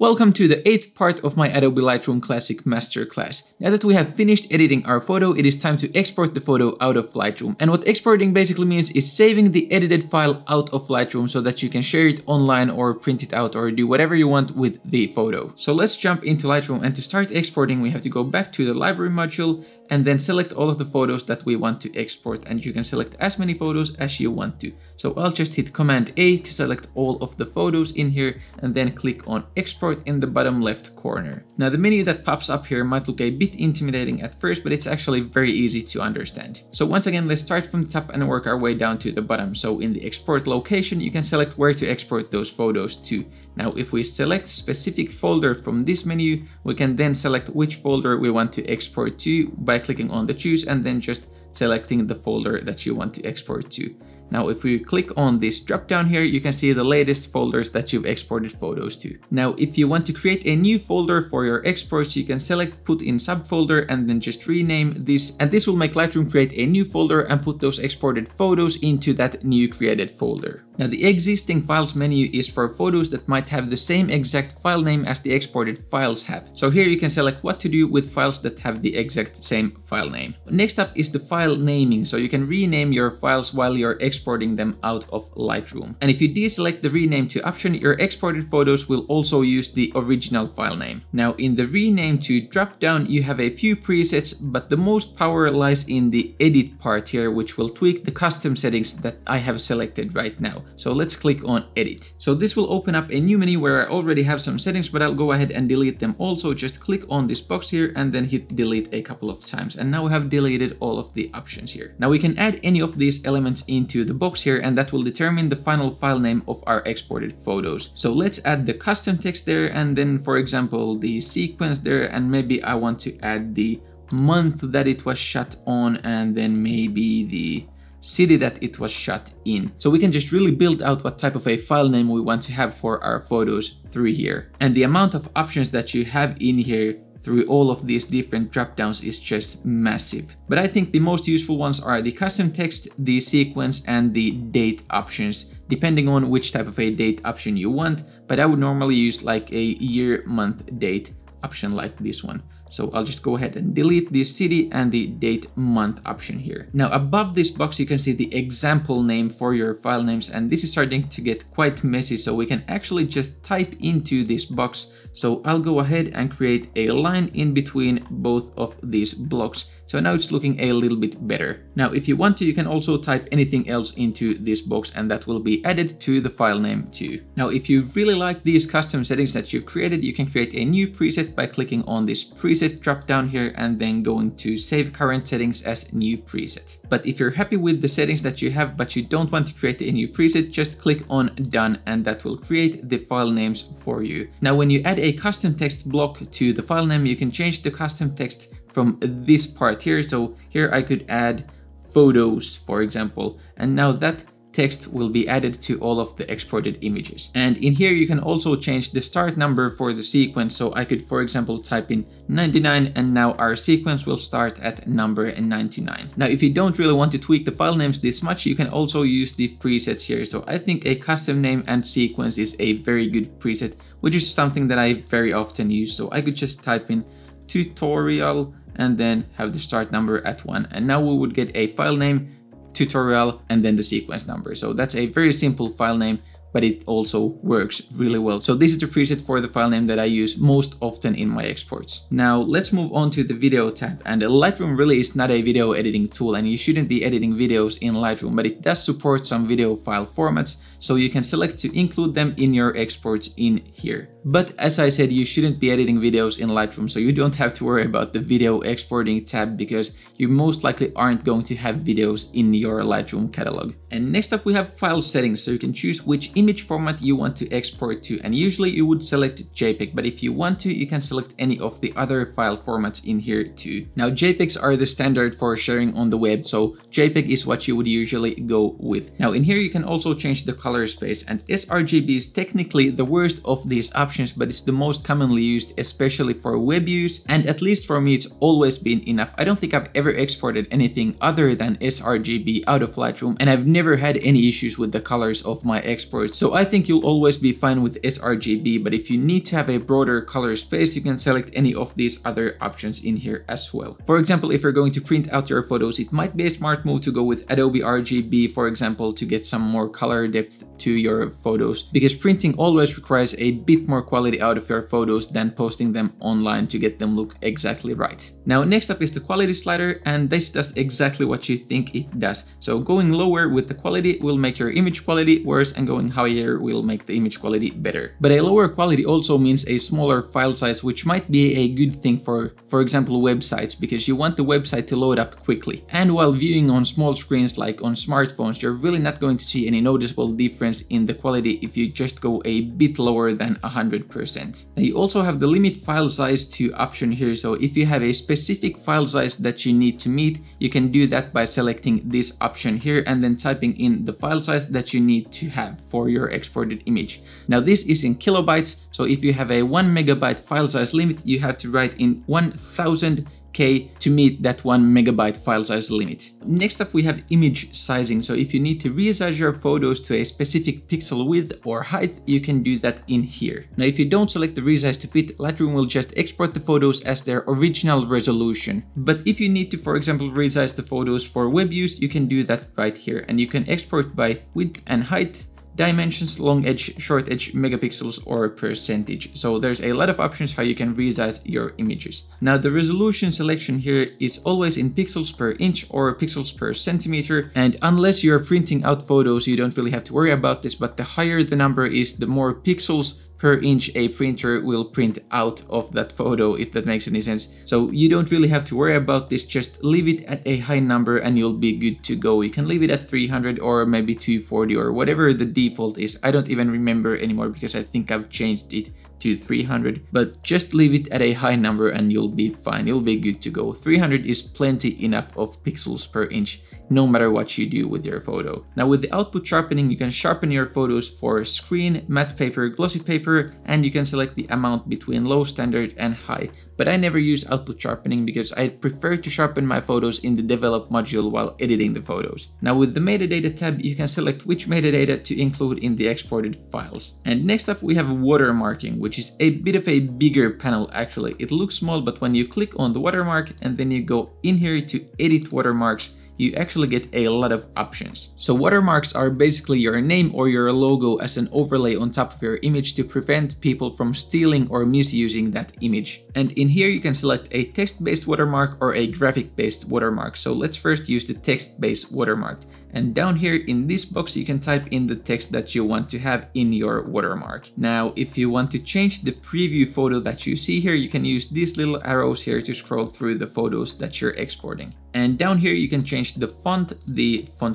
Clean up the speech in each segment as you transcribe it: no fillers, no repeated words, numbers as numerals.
Welcome to the 8th part of my Adobe Lightroom Classic Masterclass. Now that we have finished editing our photo, it is time to export the photo out of Lightroom. And what exporting basically means is saving the edited file out of Lightroom so that you can share it online or print it out or do whatever you want with the photo. So let's jump into Lightroom, and to start exporting we have to go back to the library module and then select all of the photos that we want to export, and you can select as many photos as you want to. So I'll just hit Command A to select all of the photos in here and then click on Export in the bottom left corner. Now the menu that pops up here might look a bit intimidating at first, but it's actually very easy to understand. So once again, let's start from the top and work our way down to the bottom. So in the export location, you can select where to export those photos to. Now if we select specific folder from this menu, we can then select which folder we want to export to by clicking on the choose and then just selecting the folder that you want to export to. Now if we click on this drop down here, you can see the latest folders that you've exported photos to. Now if you want to create a new folder for your exports, you can select put in subfolder and then just rename this, and this will make Lightroom create a new folder and put those exported photos into that new created folder. Now the existing files menu is for photos that might have the same exact file name as the exported files have. So here you can select what to do with files that have the exact same file name. Next up is the file naming, so you can rename your files while you're exporting them out of Lightroom. And if you deselect the rename to option, your exported photos will also use the original file name. Now in the rename to drop down, you have a few presets, but the most power lies in the edit part here, which will tweak the custom settings that I have selected right now. So let's click on edit. So this will open up a new menu where I already have some settings, but I'll go ahead and delete them all. So just click on this box here and then hit delete a couple of times. And now we have deleted all of the options here. Now we can add any of these elements into the box here, and that will determine the final file name of our exported photos. So let's add the custom text there, and then for example, the sequence there, and maybe I want to add the month that it was shot on, and then maybe the city that it was shot in. So we can just really build out what type of a file name we want to have for our photos through here. And the amount of options that you have in here through all of these different dropdowns is just massive. But I think the most useful ones are the custom text, the sequence, and the date options, depending on which type of a date option you want. But I would normally use like a year, month, date option like this one. So I'll just go ahead and delete the city and the date month option here. Now above this box you can see the example name for your file names, and this is starting to get quite messy, so we can actually just type into this box. So I'll go ahead and create a line in between both of these blocks. So now it's looking a little bit better. Now if you want to, you can also type anything else into this box and that will be added to the file name too. Now if you really like these custom settings that you've created, you can create a new preset by clicking on this preset drop down here and then going to save current settings as new preset. But if you're happy with the settings that you have but you don't want to create a new preset, just click on done and that will create the file names for you. Now when you add a custom text block to the file name, you can change the custom text from this part here. So here I could add photos, for example, and now that text will be added to all of the exported images. And in here you can also change the start number for the sequence. So I could, for example, type in 99 and now our sequence will start at number 99. Now if you don't really want to tweak the file names this much, you can also use the presets here. So I think a custom name and sequence is a very good preset, which is something that I very often use. So I could just type in tutorial and then have the start number at 1. And now we would get a file name, tutorial, and then the sequence number. So that's a very simple file name, but it also works really well. So this is the preset for the file name that I use most often in my exports. Now let's move on to the video tab. And Lightroom really is not a video editing tool, and you shouldn't be editing videos in Lightroom, but it does support some video file formats, so you can select to include them in your exports in here. But as I said, you shouldn't be editing videos in Lightroom, so you don't have to worry about the video exporting tab because you most likely aren't going to have videos in your Lightroom catalog. And next up we have file settings, so you can choose which image format you want to export to, and usually you would select JPEG, but if you want to, you can select any of the other file formats in here too. Now JPEGs are the standard for sharing on the web, so JPEG is what you would usually go with. Now in here you can also change the color space, and sRGB is technically the worst of these options, but it's the most commonly used, especially for web use, and at least for me it's always been enough. I don't think I've ever exported anything other than sRGB out of Lightroom, and I've never had any issues with the colors of my exports. colors, so I think you'll always be fine with sRGB, but if you need to have a broader color space, you can select any of these other options in here as well. For example, if you're going to print out your photos, it might be a smart move to go with Adobe RGB, for example, to get some more color depth to your photos, because printing always requires a bit more quality out of your photos than posting them online to get them look exactly right. Now next up is the quality slider, and this does exactly what you think it does. So going lower with the quality will make your image quality worse, and going higher will make the image quality better. But a lower quality also means a smaller file size, which might be a good thing for example, websites, because you want the website to load up quickly. And while viewing on small screens like on smartphones, you're really not going to see any noticeable difference in the quality if you just go a bit lower than 100%. Now you also have the limit file size to option here, so if you have a specific file size that you need to meet, you can do that by selecting this option here and then typing in the file size that you need to have for your exported image. Now this is in kilobytes, so if you have a 1 megabyte file size limit, you have to write in 1000K to meet that 1 megabyte file size limit. Next up we have image sizing, so if you need to resize your photos to a specific pixel width or height, you can do that in here. Now if you don't select the resize to fit, Lightroom will just export the photos as their original resolution. But if you need to, for example, resize the photos for web use, you can do that right here, and you can export by width and height, dimensions, long edge, short edge, megapixels, or percentage. So there's a lot of options how you can resize your images. Now the resolution selection here is always in pixels per inch or pixels per centimeter, and unless you're printing out photos, you don't really have to worry about this, but the higher the number is, the more pixels per inch a printer will print out of that photo, if that makes any sense. So you don't really have to worry about this, just leave it at a high number and you'll be good to go. You can leave it at 300 or maybe 240 or whatever the default is. I don't even remember anymore because I think I've changed it to 300, but just leave it at a high number and you'll be fine, you'll be good to go. 300 is plenty enough of pixels per inch, no matter what you do with your photo. Now with the output sharpening, you can sharpen your photos for screen, matte paper, glossy paper, and you can select the amount between low, standard and high. But I never use output sharpening because I prefer to sharpen my photos in the develop module while editing the photos. Now with the metadata tab, you can select which metadata to include in the exported files. And next up we have watermarking, which is a bit of a bigger panel actually. It looks small, but when you click on the watermark and then you go in here to edit watermarks, you actually get a lot of options. So watermarks are basically your name or your logo as an overlay on top of your image to prevent people from stealing or misusing that image. And in here you can select a text-based watermark or a graphic-based watermark. So let's first use the text-based watermark. And down here in this box, you can type in the text that you want to have in your watermark. Now, if you want to change the preview photo that you see here, you can use these little arrows here to scroll through the photos that you're exporting. And down here, you can change the font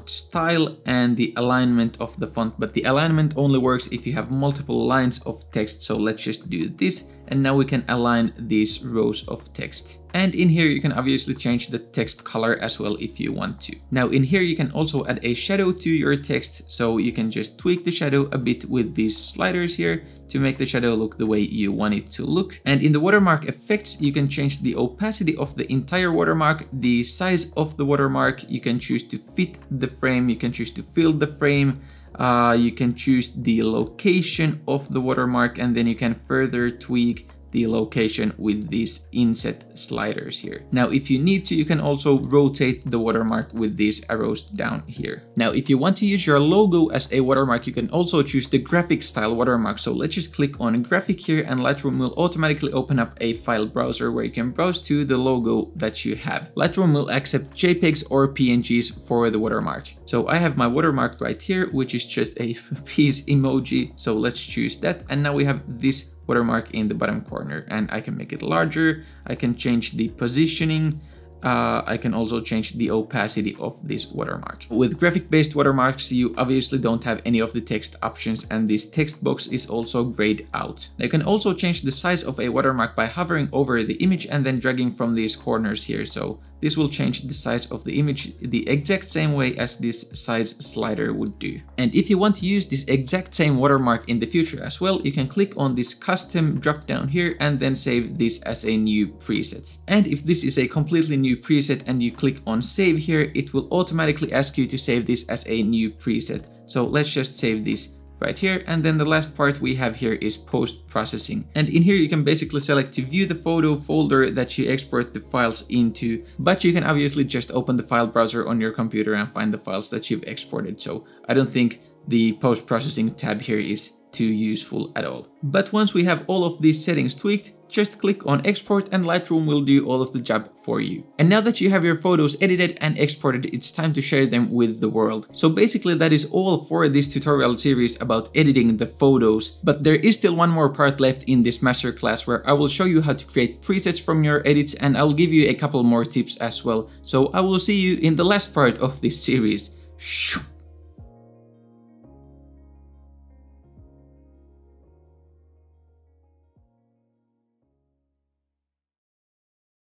style, and the alignment of the font. But the alignment only works if you have multiple lines of text. So let's just do this. And now we can align these rows of text. And in here you can obviously change the text color as well if you want to. Now in here you can also add a shadow to your text, so you can just tweak the shadow a bit with these sliders here to make the shadow look the way you want it to look. And in the watermark effects, you can change the opacity of the entire watermark, the size of the watermark, you can choose to fit the frame, you can choose to fill the frame, you can choose the location of the watermark, and then you can further tweak the location with these inset sliders here. Now, if you need to, you can also rotate the watermark with these arrows down here. Now, if you want to use your logo as a watermark, you can also choose the graphic style watermark. So let's just click on graphic here, and Lightroom will automatically open up a file browser where you can browse to the logo that you have. Lightroom will accept JPEGs or PNGs for the watermark. So I have my watermark right here, which is just a peace emoji. So let's choose that. And now we have this watermark in the bottom corner, and I can make it larger, I can change the positioning, I can also change the opacity of this watermark. With graphic-based watermarks, you obviously don't have any of the text options, and this text box is also grayed out. Now, you can also change the size of a watermark by hovering over the image and then dragging from these corners here. So this will change the size of the image the exact same way as this size slider would do. And if you want to use this exact same watermark in the future as well, you can click on this custom drop down here and then save this as a new preset. And if this is a completely new preset and you click on save here, it will automatically ask you to save this as a new preset. So let's just save this right here. And then the last part we have here is post-processing. And in here you can basically select to view the photo folder that you export the files into, but you can obviously just open the file browser on your computer and find the files that you've exported. So I don't think the post-processing tab here is too useful at all. But once we have all of these settings tweaked, just click on export and Lightroom will do all of the job for you. And now that you have your photos edited and exported, it's time to share them with the world. So basically that is all for this tutorial series about editing the photos, but there is still one more part left in this masterclass where I will show you how to create presets from your edits, and I'll give you a couple more tips as well. So I will see you in the last part of this series. Shoo.